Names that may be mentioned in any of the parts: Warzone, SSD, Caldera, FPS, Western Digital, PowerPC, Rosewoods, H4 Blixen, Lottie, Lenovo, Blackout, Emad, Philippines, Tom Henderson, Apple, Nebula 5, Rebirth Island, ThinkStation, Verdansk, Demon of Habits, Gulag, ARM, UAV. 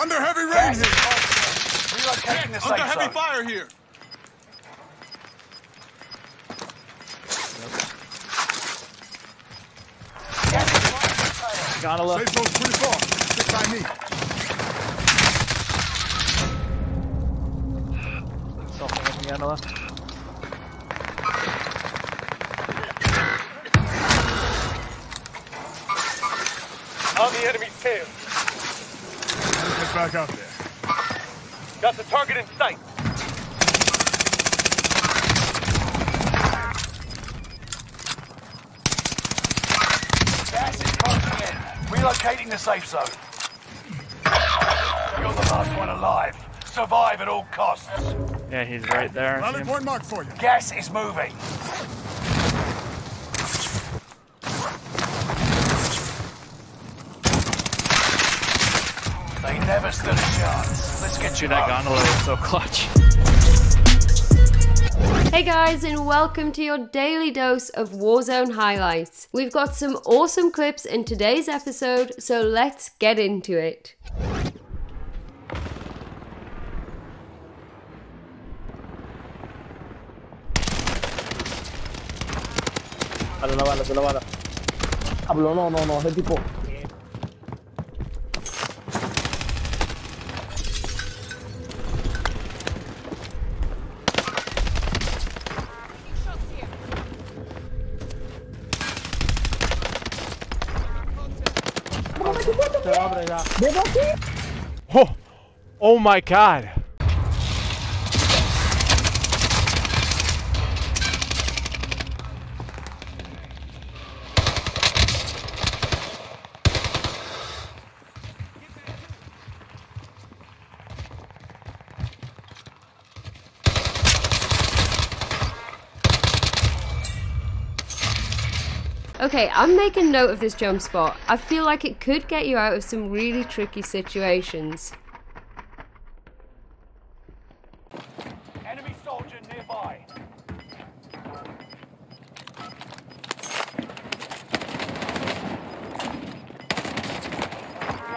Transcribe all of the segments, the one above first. Under heavy rain here. Relocating the site. Under heavy fire here. Gotta look. Safe zone's pretty far. Stick by me. Something up again, left. On the enemy's tail. Get back out there. Got the target in sight. Gas is closing in. Relocating the safe zone. You're the last one alive. Survive at all costs. Yeah, he's right there. Another point mark for you. Gas is moving. They never stood a chance. Let's get you that gondola, it's so clutch. Hey guys, and welcome to your daily dose of Warzone highlights. We've got some awesome clips in today's episode, so let's get into it. Hablo, no, ese tipo. Oh, oh my God. Okay, I'm making note of this jump spot. I feel like it could get you out of some really tricky situations. Enemy soldier nearby.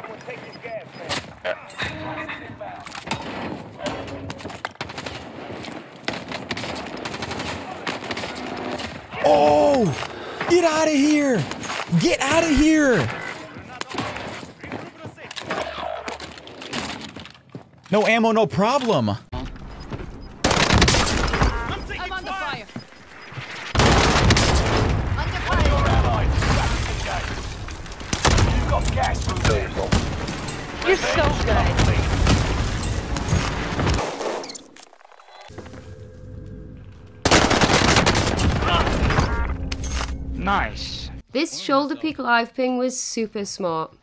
We'll take his gas there. Oh! Get out of here! Get out of here! No ammo, no problem. I'm under fire. Under fire. You've got gas from there. You're so good. Nice. This shoulder peak live ping was super smart.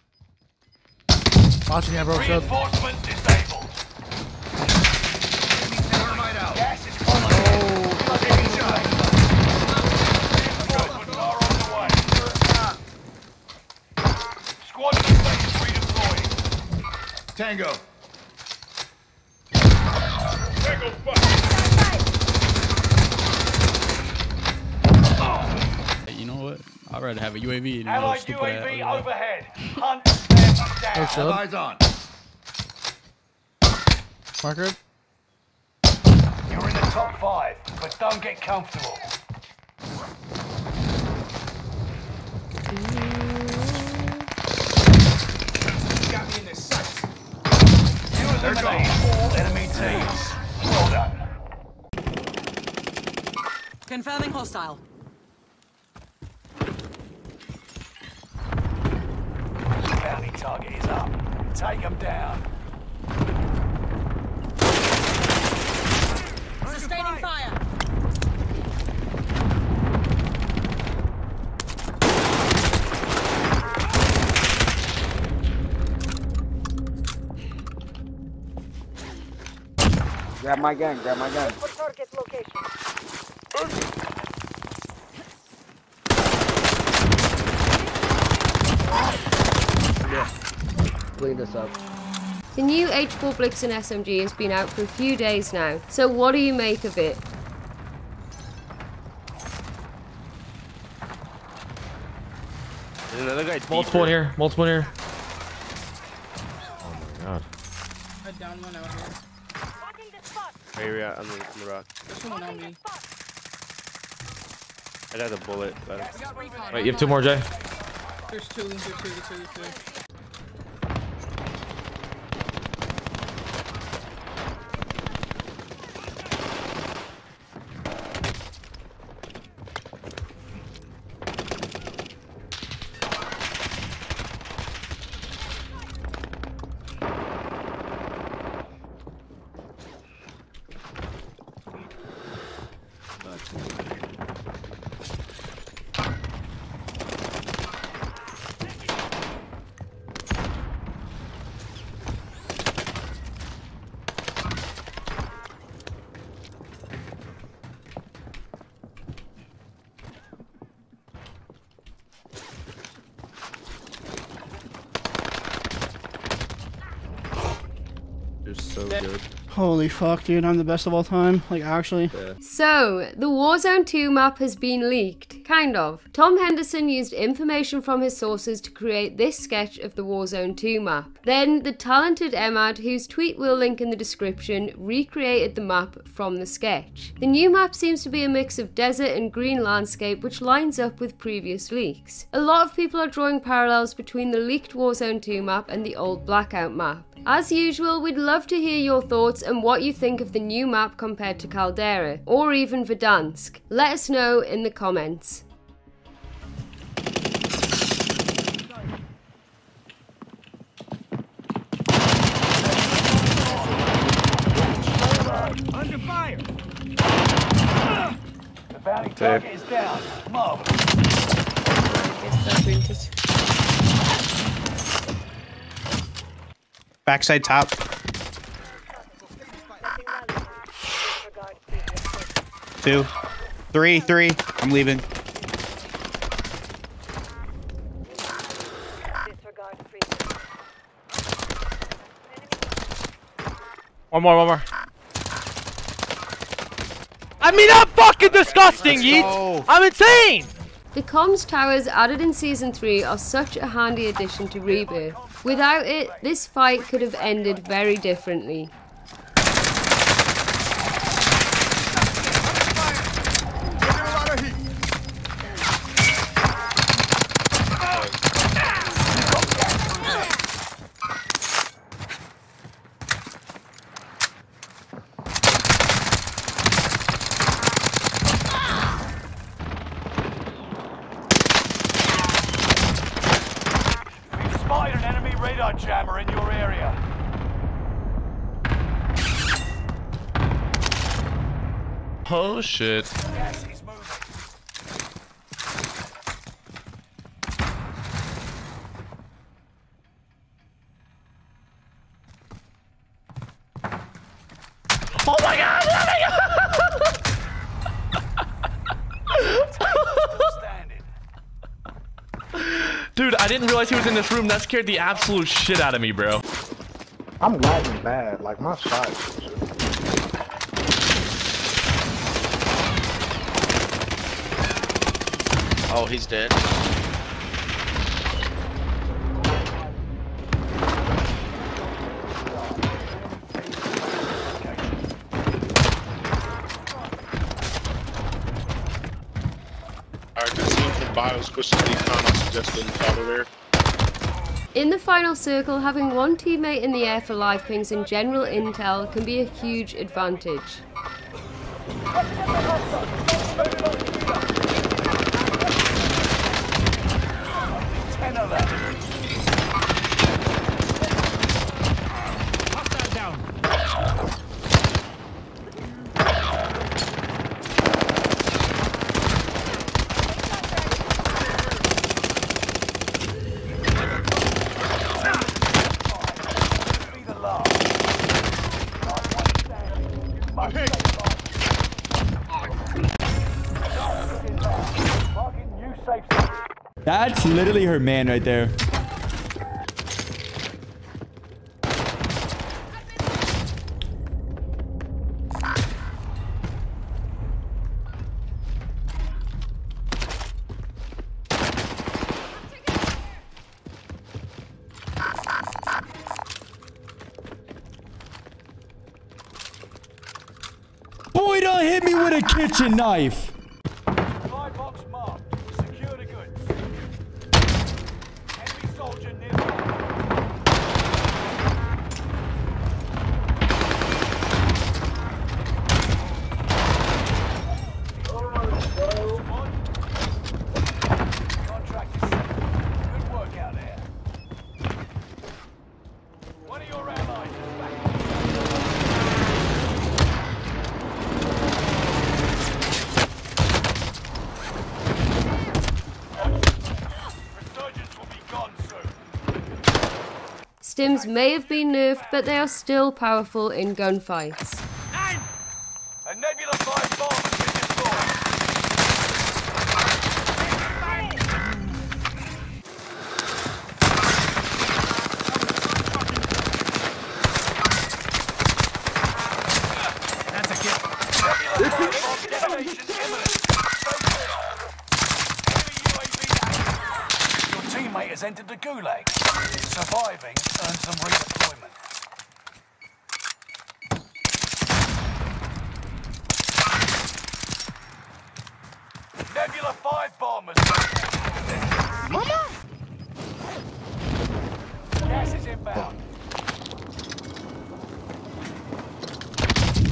Reinforcement disabled. Gas is closing. Reinforcements are on the way. Squad is redeploying. Tango. Tango fuck. I'd rather have a UAV than a stupid UAV overhead. Hunt down. Eyes on. Marker. You're in the top 5, but don't get comfortable. Got me in this sight. You eliminate all enemy teams. Well done. Confirming hostile. Target is up. Take him down. Sustaining fire. Grab my gun. Grab my gun. For target location. Clean this up. The new H4 Blixen SMG has been out for a few days now, so what do you make of it? There's another guy. Multiple in here. Multiple in here. Oh my God. Down one out here. Area on the rock. There's someone on me. I'd have a bullet. But... Wait, you have two more, Jay? There's two. Good. Holy fuck, dude, I'm the best of all time, like actually. Yeah. So, the Warzone 2 map has been leaked, kind of. Tom Henderson used information from his sources to create this sketch of the Warzone 2 map. Then, the talented Emad, whose tweet we'll link in the description, recreated the map from the sketch. The new map seems to be a mix of desert and green landscape, which lines up with previous leaks. A lot of people are drawing parallels between the leaked Warzone 2 map and the old Blackout map. As usual, we'd love to hear your thoughts and what you think of the new map compared to Caldera, or even Verdansk. Let us know in the comments. Under fire! The bounty target is down. Mob. Backside top. Two. Three. I'm leaving. One more. I mean, I'm fucking disgusting, yeet! I'm insane! The comms towers added in Season 3 are such a handy addition to Rebirth. Without it, this fight could have ended very differently. Jammer in your area. Oh shit. Yes, he's moving. Oh my god! Dude, I didn't realize he was in this room. That scared the absolute shit out of me, bro. I'm lagging bad. Like, my shot. Oh, he's dead. In the final circle, having one teammate in the air for live pings and general intel can be a huge advantage. That's literally her man right there. hit me with a kitchen knife. Supply box marked. Secure the goods. Enemy soldier nearby. Contract is set. Good work out there. One of your allies is back. Stims may have been nerfed, but they are still powerful in gunfights. A Nebula 5 bomb has been destroyed. That's a kill. Nebula 5 bomb detonation imminent. Your teammate has entered the Gulag. Surviving earns some redeployment. Nebula 5 bombers. Gas is inbound.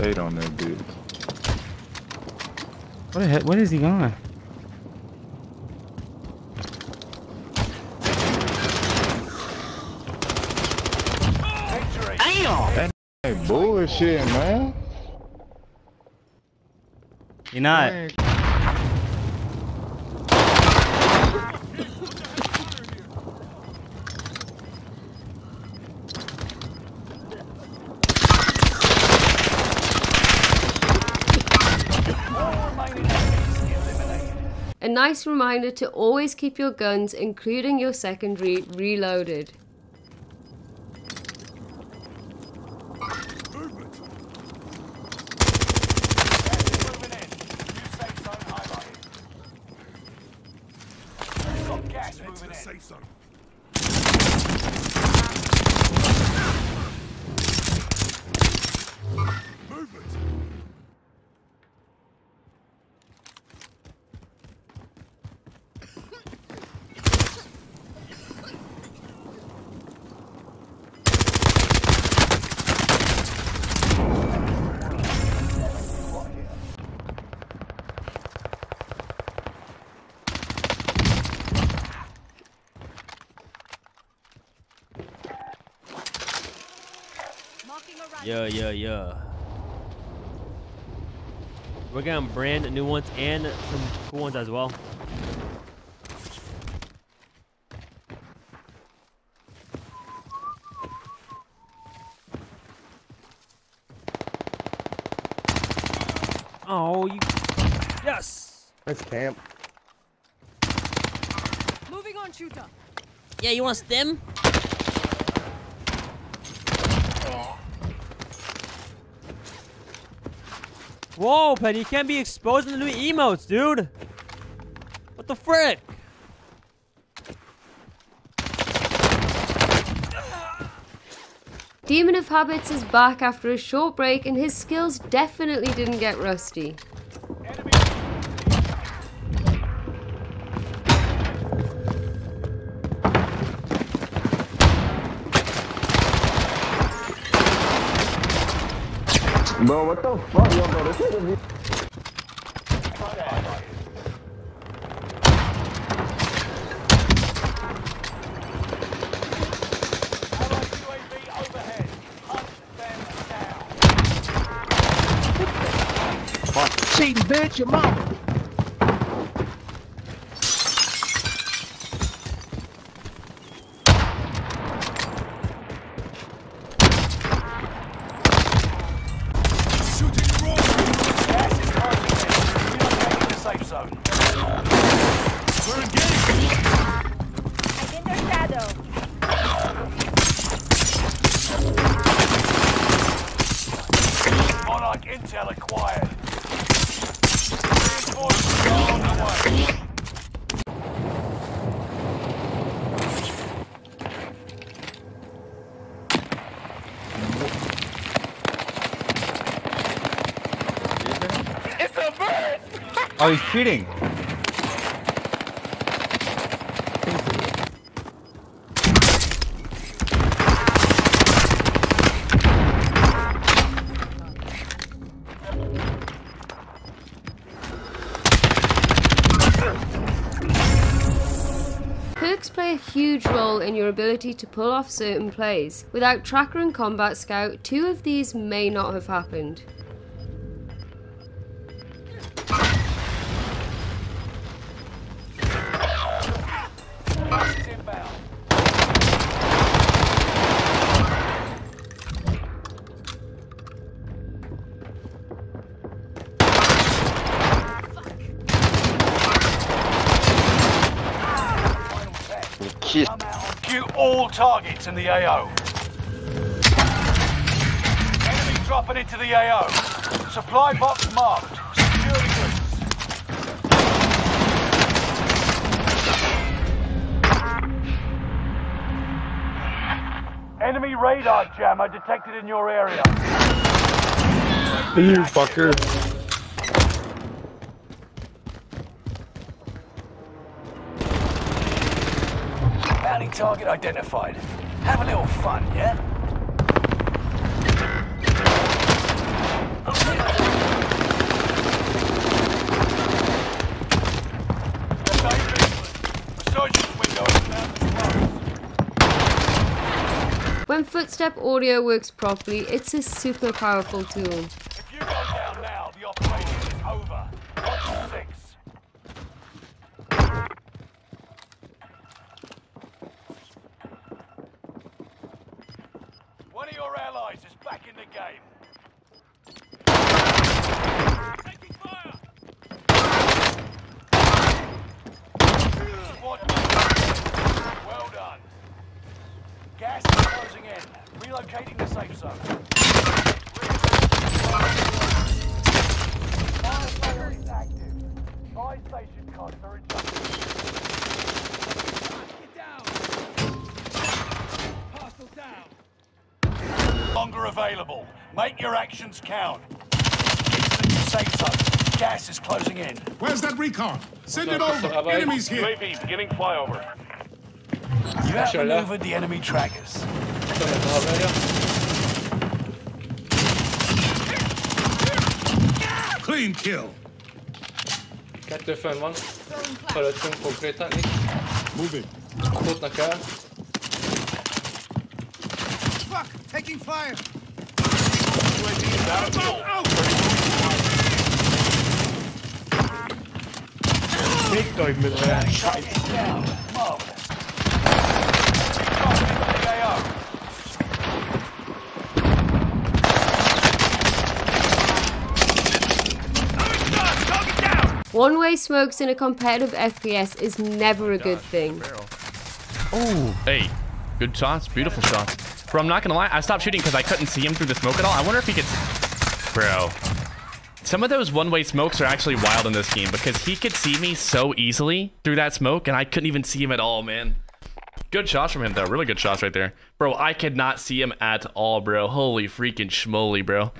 They don't know, dude. What the heck? Where is he going? Bullshit, man. You're not. A nice reminder to always keep your guns, including your secondary, reloaded. Yeah. We're getting brand new ones and some cool ones as well. Oh, you. Yes! That's camp. Moving on, shooter. Yeah, you want stim? Whoa, Penny, you can't be exposed in the new emotes, dude! What the frick? Demon of Habits is back after a short break, and his skills definitely didn't get rusty. Bro, what the fuck, yo, bro? This is a cheating bitch, your mama. Oh, he's cheating. Perks play a huge role in your ability to pull off certain plays. Without Tracker and Combat Scout, two of these may not have happened. Cue all targets in the AO. Enemy dropping into the AO. Supply box marked. Securing goods. Enemy radar jammer detected in your area. You fucker. Target identified. Have a little fun, yeah? When footstep audio works properly, it's a super powerful tool. If you go down now, the operation is over. Watch 6. Relocating the safe zone. Fire is active. Fire station costs are adjusted. Get down. Hostile down. Longer available. Make your actions count. Instant safe zone. Gas is closing in. Where's that recon? Send it over. Enemies here. UAV beginning flyover. You outmaneuvered the enemy trackers. Clean kill. Kettő fönn van. Fölöttünk konkrétan. Futnak el. Fuck! Taking fire! Fickt euch mit euren Scheiß! One-way smokes in a competitive FPS is never a good thing. Oh, hey, good shots, beautiful shots. Bro, I'm not gonna lie, I stopped shooting because I couldn't see him through the smoke at all. I wonder if he could... Bro, some of those one-way smokes are actually wild in this game because he could see me so easily through that smoke and I couldn't even see him at all, man. Good shots from him, though. Really good shots right there. Bro, I could not see him at all, bro. Holy freaking schmoly, bro.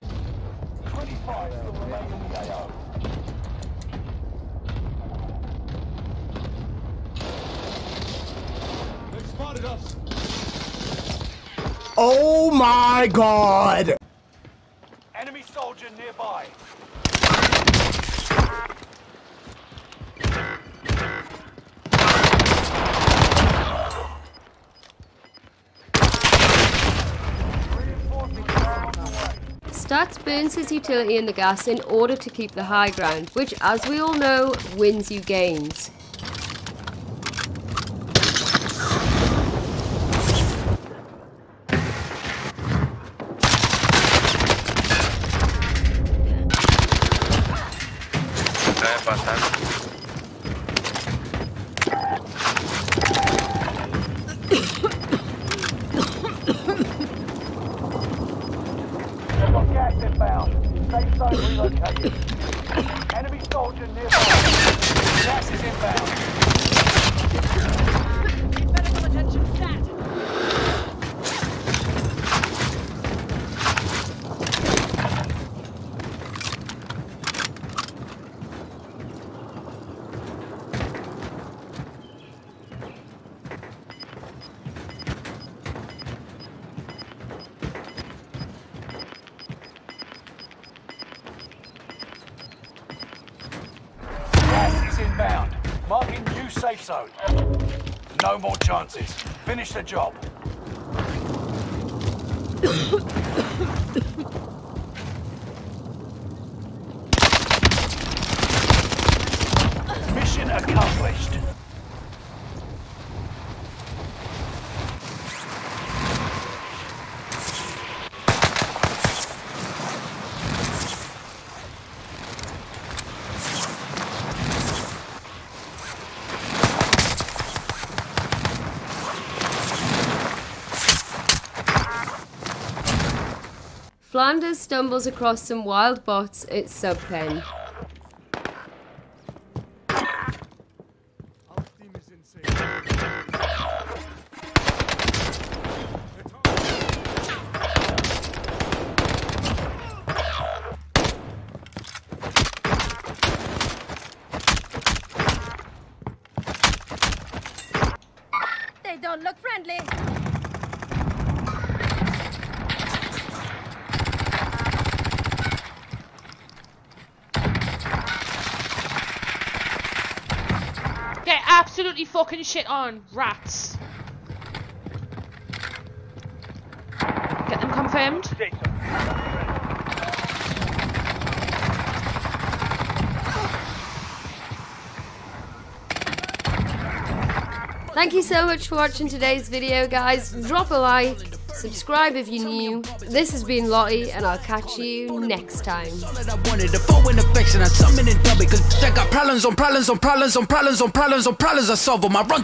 Oh my god! Enemy soldier nearby. Stats burns his utility in the gas in order to keep the high ground, which, as we all know, wins you games. Enemy soldier nearby. Gas is inbound. You'd better put attention to that. gas inbound. Marking new safe zone. No more chances. Finish the job. Mission accomplished. Flanders stumbles across some wild bots at sub 10. They don't look friendly. Absolutely fucking shit on, rats. Get them confirmed. Thank you so much for watching today's video, guys. Drop a like, subscribe if you're new. This has been Lottie, and I'll catch you next time. I summon in double, cause I got problems on problems on problems on problems on problems on problems, I solve them.